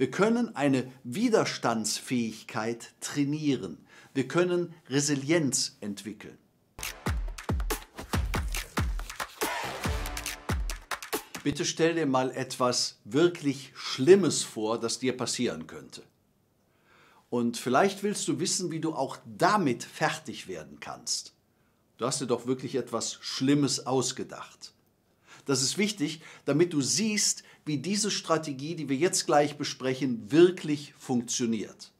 Wir können eine Widerstandsfähigkeit trainieren. Wir können Resilienz entwickeln. Bitte stell dir mal etwas wirklich Schlimmes vor, das dir passieren könnte. Und vielleicht willst du wissen, wie du auch damit fertig werden kannst. Du hast dir doch wirklich etwas Schlimmes ausgedacht. Das ist wichtig, damit du siehst, wie diese Strategie, die wir jetzt gleich besprechen, wirklich funktioniert.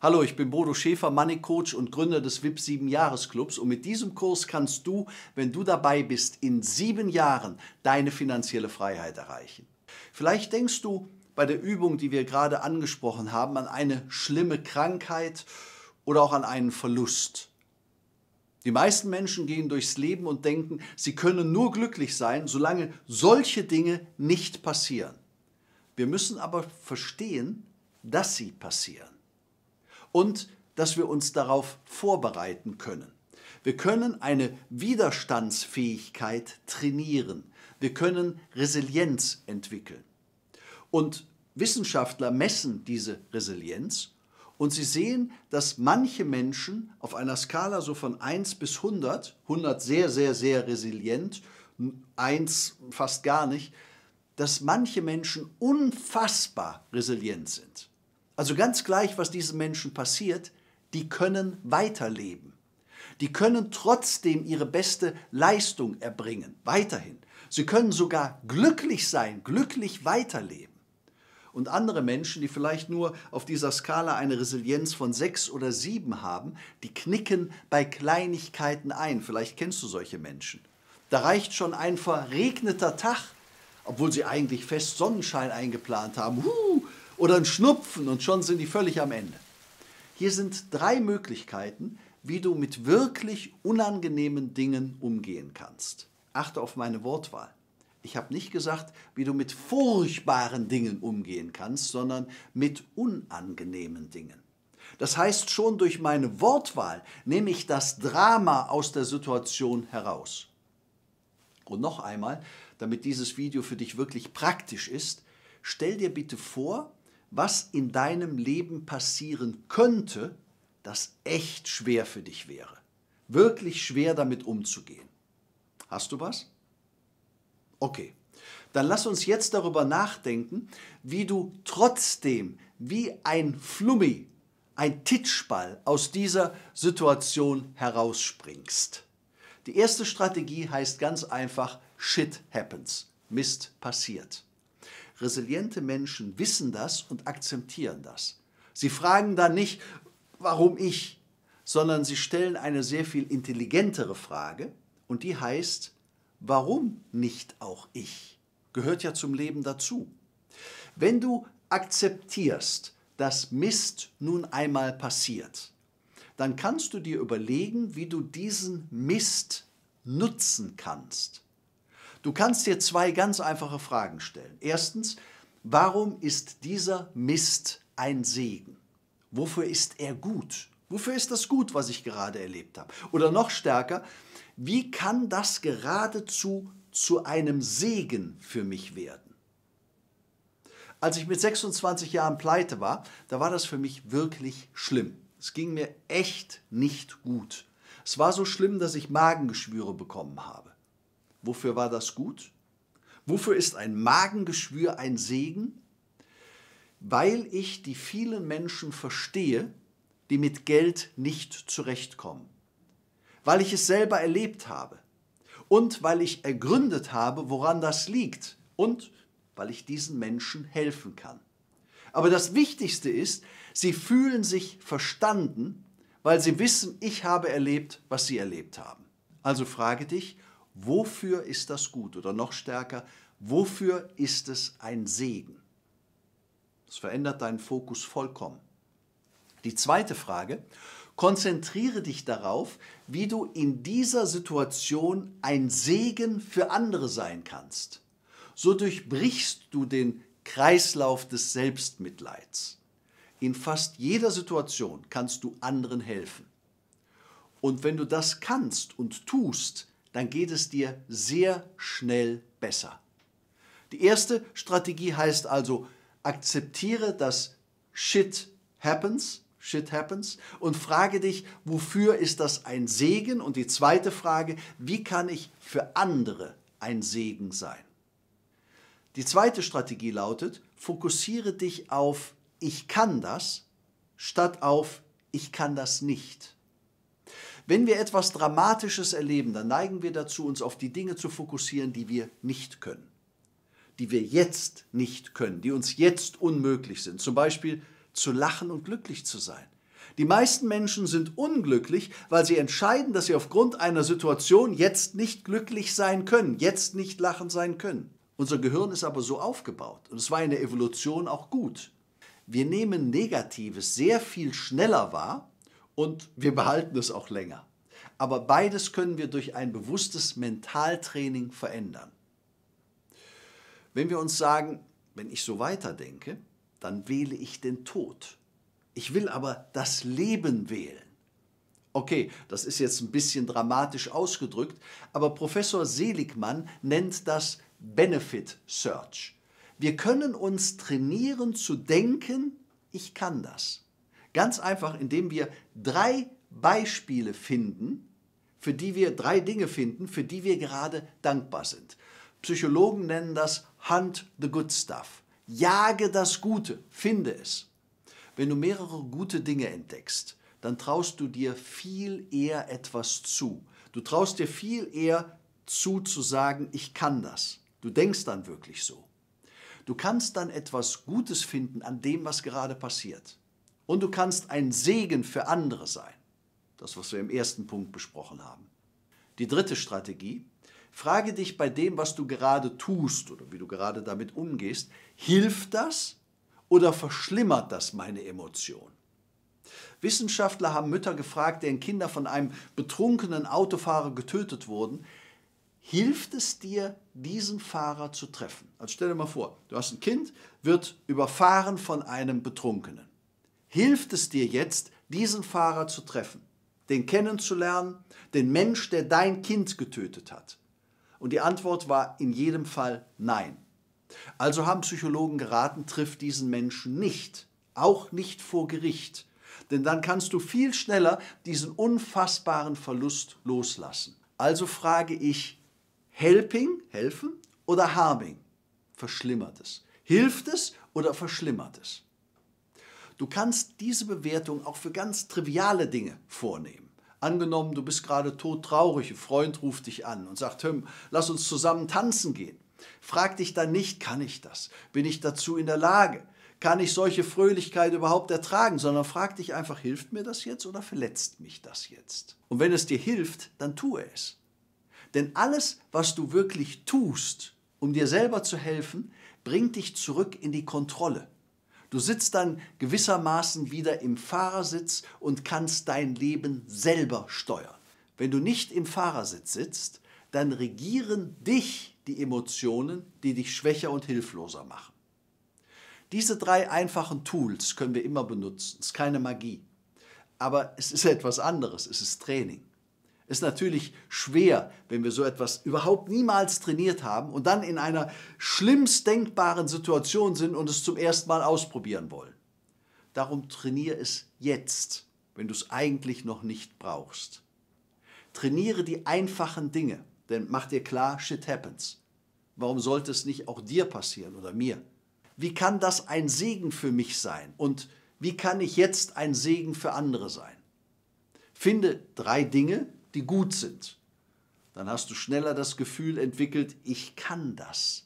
Hallo, ich bin Bodo Schäfer, Money Coach und Gründer des VIP 7-Jahres-Clubs und mit diesem Kurs kannst du, wenn du dabei bist, in 7 Jahren deine finanzielle Freiheit erreichen. Vielleicht denkst du bei der Übung, die wir gerade angesprochen haben, an eine schlimme Krankheit oder auch an einen Verlust. Die meisten Menschen gehen durchs Leben und denken, sie können nur glücklich sein, solange solche Dinge nicht passieren. Wir müssen aber verstehen, dass sie passieren. Und dass wir uns darauf vorbereiten können. Wir können eine Widerstandsfähigkeit trainieren. Wir können Resilienz entwickeln. Und Wissenschaftler messen diese Resilienz und sie sehen, dass manche Menschen auf einer Skala so von 1 bis 100, 100 sehr, sehr, sehr resilient, 1 fast gar nicht, dass manche Menschen unfassbar resilient sind. Also ganz gleich, was diesen Menschen passiert, die können weiterleben. Die können trotzdem ihre beste Leistung erbringen, weiterhin. Sie können sogar glücklich sein, glücklich weiterleben. Und andere Menschen, die vielleicht nur auf dieser Skala eine Resilienz von 6 oder 7 haben, die knicken bei Kleinigkeiten ein. Vielleicht kennst du solche Menschen. Da reicht schon ein verregneter Tag, obwohl sie eigentlich fest Sonnenschein eingeplant haben. Oder ein Schnupfen und schon sind die völlig am Ende. Hier sind 3 Möglichkeiten, wie du mit wirklich unangenehmen Dingen umgehen kannst. Achte auf meine Wortwahl. Ich habe nicht gesagt, wie du mit furchtbaren Dingen umgehen kannst, sondern mit unangenehmen Dingen. Das heißt, schon durch meine Wortwahl nehme ich das Drama aus der Situation heraus. Und noch einmal, damit dieses Video für dich wirklich praktisch ist, stell dir bitte vor, was in deinem Leben passieren könnte, das echt schwer für dich wäre. Wirklich schwer damit umzugehen. Hast du was? Okay, dann lass uns jetzt darüber nachdenken, wie du trotzdem wie ein Flummi, ein Titschball aus dieser Situation herausspringst. Die erste Strategie heißt ganz einfach Shit happens, Mist passiert. Resiliente Menschen wissen das und akzeptieren das. Sie fragen dann nicht, warum ich, sondern sie stellen eine sehr viel intelligentere Frage und die heißt, warum nicht auch ich? Gehört ja zum Leben dazu. Wenn du akzeptierst, dass Mist nun einmal passiert, dann kannst du dir überlegen, wie du diesen Mist nutzen kannst. Du kannst dir 2 ganz einfache Fragen stellen. Erstens, warum ist dieser Mist ein Segen? Wofür ist er gut? Wofür ist das gut, was ich gerade erlebt habe? Oder noch stärker, wie kann das geradezu zu einem Segen für mich werden? Als ich mit 26 Jahren pleite war, da war das für mich wirklich schlimm. Es ging mir echt nicht gut. Es war so schlimm, dass ich Magengeschwüre bekommen habe. Wofür war das gut? Wofür ist ein Magengeschwür ein Segen? Weil ich die vielen Menschen verstehe, die mit Geld nicht zurechtkommen. Weil ich es selber erlebt habe. Und weil ich ergründet habe, woran das liegt. Und weil ich diesen Menschen helfen kann. Aber das Wichtigste ist, sie fühlen sich verstanden, weil sie wissen, ich habe erlebt, was sie erlebt haben. Also frage dich, wofür ist das gut? Oder noch stärker, wofür ist es ein Segen? Das verändert deinen Fokus vollkommen. Die zweite Frage, konzentriere dich darauf, wie du in dieser Situation ein Segen für andere sein kannst. So durchbrichst du den Kreislauf des Selbstmitleids. In fast jeder Situation kannst du anderen helfen. Und wenn du das kannst und tust, dann geht es dir sehr schnell besser. Die erste Strategie heißt also, akzeptiere, dass Shit happens und frage dich, wofür ist das ein Segen? Und die zweite Frage, wie kann ich für andere ein Segen sein? Die zweite Strategie lautet, fokussiere dich auf ich kann das, statt auf ich kann das nicht. Wenn wir etwas Dramatisches erleben, dann neigen wir dazu, uns auf die Dinge zu fokussieren, die wir nicht können, die wir jetzt nicht können, die uns jetzt unmöglich sind. Zum Beispiel zu lachen und glücklich zu sein. Die meisten Menschen sind unglücklich, weil sie entscheiden, dass sie aufgrund einer Situation jetzt nicht glücklich sein können, jetzt nicht lachen sein können. Unser Gehirn ist aber so aufgebaut und es war in der Evolution auch gut. Wir nehmen Negatives sehr viel schneller wahr und wir behalten es auch länger. Aber beides können wir durch ein bewusstes Mentaltraining verändern. Wenn wir uns sagen, wenn ich so weiterdenke, dann wähle ich den Tod. Ich will aber das Leben wählen. Okay, das ist jetzt ein bisschen dramatisch ausgedrückt, aber Professor Seligman nennt das Benefit Search. Wir können uns trainieren zu denken, ich kann das. Ganz einfach, indem wir drei Dinge finden, für die wir gerade dankbar sind. Psychologen nennen das Hunt the Good Stuff. Jage das Gute, finde es. Wenn du mehrere gute Dinge entdeckst, dann traust du dir viel eher etwas zu. Du traust dir viel eher zu sagen, ich kann das. Du denkst dann wirklich so. Du kannst dann etwas Gutes finden an dem, was gerade passiert. Und du kannst ein Segen für andere sein. Das, was wir im ersten Punkt besprochen haben. Die dritte Strategie. Frage dich bei dem, was du gerade tust oder wie du gerade damit umgehst, hilft das oder verschlimmert das meine Emotion? Wissenschaftler haben Mütter gefragt, deren Kinder von einem betrunkenen Autofahrer getötet wurden, hilft es dir, diesen Fahrer zu treffen? Also stell dir mal vor, du hast ein Kind, wird überfahren von einem Betrunkenen. Hilft es dir jetzt, diesen Fahrer zu treffen, den kennenzulernen, den Mensch, der dein Kind getötet hat? Und die Antwort war in jedem Fall nein. Also haben Psychologen geraten, triff diesen Menschen nicht, auch nicht vor Gericht. Denn dann kannst du viel schneller diesen unfassbaren Verlust loslassen. Also frage ich, helfen oder harming? Verschlimmert es? Hilft es oder verschlimmert es? Du kannst diese Bewertung auch für ganz triviale Dinge vornehmen. Angenommen, du bist gerade todtraurig, ein Freund ruft dich an und sagt, lass uns zusammen tanzen gehen. Frag dich dann nicht, kann ich das? Bin ich dazu in der Lage? Kann ich solche Fröhlichkeit überhaupt ertragen? Sondern frag dich einfach, hilft mir das jetzt oder verletzt mich das jetzt? Und wenn es dir hilft, dann tue es. Denn alles, was du wirklich tust, um dir selber zu helfen, bringt dich zurück in die Kontrolle. Du sitzt dann gewissermaßen wieder im Fahrersitz und kannst dein Leben selber steuern. Wenn du nicht im Fahrersitz sitzt, dann regieren dich die Emotionen, die dich schwächer und hilfloser machen. Diese drei einfachen Tools können wir immer benutzen. Es ist keine Magie. Aber es ist etwas anderes. Es ist Training. Es ist natürlich schwer, wenn wir so etwas überhaupt niemals trainiert haben und dann in einer schlimmst denkbaren Situation sind und es zum ersten Mal ausprobieren wollen. Darum trainiere es jetzt, wenn du es eigentlich noch nicht brauchst. Trainiere die einfachen Dinge, denn mach dir klar, shit happens. Warum sollte es nicht auch dir passieren oder mir? Wie kann das ein Segen für mich sein? Und wie kann ich jetzt ein Segen für andere sein? Finde drei Dinge, die gut sind, dann hast du schneller das Gefühl entwickelt, ich kann das.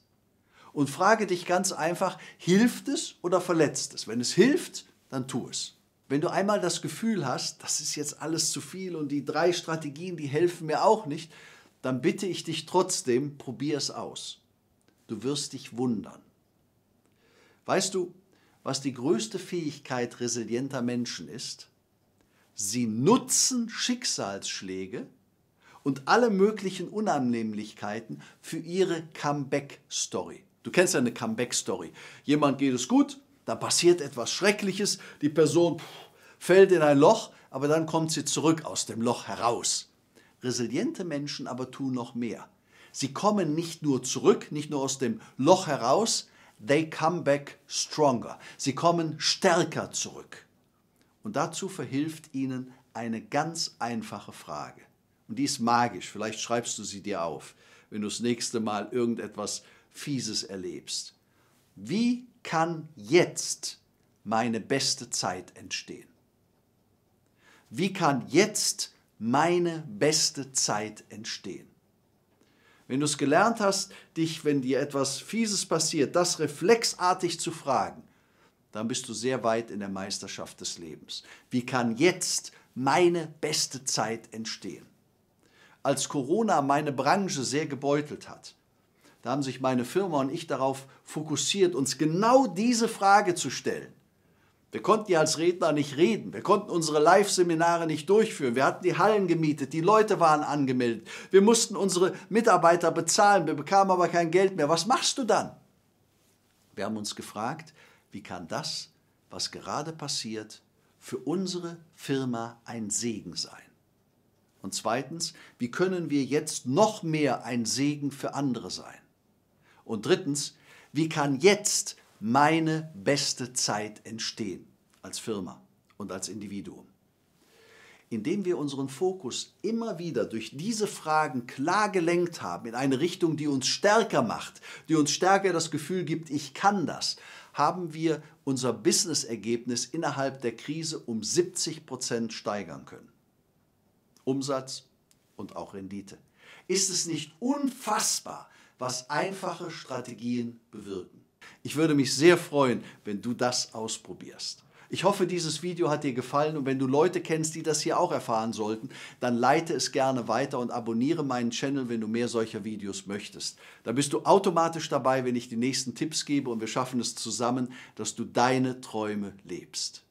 Und frage dich ganz einfach, hilft es oder verletzt es? Wenn es hilft, dann tu es. Wenn du einmal das Gefühl hast, das ist jetzt alles zu viel und die drei Strategien, die helfen mir auch nicht, dann bitte ich dich trotzdem, probier es aus. Du wirst dich wundern. Weißt du, was die größte Fähigkeit resilienter Menschen ist? Sie nutzen Schicksalsschläge und alle möglichen Unannehmlichkeiten für ihre Comeback-Story. Du kennst ja eine Comeback-Story. Jemand geht es gut, dann passiert etwas Schreckliches, die Person fällt in ein Loch, aber dann kommt sie zurück aus dem Loch heraus. Resiliente Menschen aber tun noch mehr. Sie kommen nicht nur zurück, nicht nur aus dem Loch heraus, They come back stronger. Sie kommen stärker zurück. Und dazu verhilft ihnen eine ganz einfache Frage. Und die ist magisch. Vielleicht schreibst du sie dir auf, wenn du das nächste Mal irgendetwas Fieses erlebst. Wie kann jetzt meine beste Zeit entstehen? Wie kann jetzt meine beste Zeit entstehen? Wenn du es gelernt hast, dich, wenn dir etwas Fieses passiert, das reflexartig zu fragen, dann bist du sehr weit in der Meisterschaft des Lebens. Wie kann jetzt meine beste Zeit entstehen? Als Corona meine Branche sehr gebeutelt hat, da haben sich meine Firma und ich darauf fokussiert, uns genau diese Frage zu stellen. Wir konnten ja als Redner nicht reden, wir konnten unsere Live-Seminare nicht durchführen, wir hatten die Hallen gemietet, die Leute waren angemeldet, wir mussten unsere Mitarbeiter bezahlen, wir bekamen aber kein Geld mehr. Was machst du dann? Wir haben uns gefragt, wie kann das, was gerade passiert, für unsere Firma ein Segen sein? Und zweitens, wie können wir jetzt noch mehr ein Segen für andere sein? Und drittens, wie kann jetzt meine beste Zeit entstehen, als Firma und als Individuum? Indem wir unseren Fokus immer wieder durch diese Fragen klar gelenkt haben, in eine Richtung, die uns stärker macht, die uns stärker das Gefühl gibt, ich kann das, haben wir unser Business-Ergebnis innerhalb der Krise um 70% steigern können. Umsatz und auch Rendite. Ist es nicht unfassbar, was einfache Strategien bewirken? Ich würde mich sehr freuen, wenn du das ausprobierst. Ich hoffe, dieses Video hat dir gefallen, und wenn du Leute kennst, die das hier auch erfahren sollten, dann leite es gerne weiter und abonniere meinen Channel, wenn du mehr solcher Videos möchtest. Da bist du automatisch dabei, wenn ich die nächsten Tipps gebe, und wir schaffen es zusammen, dass du deine Träume lebst.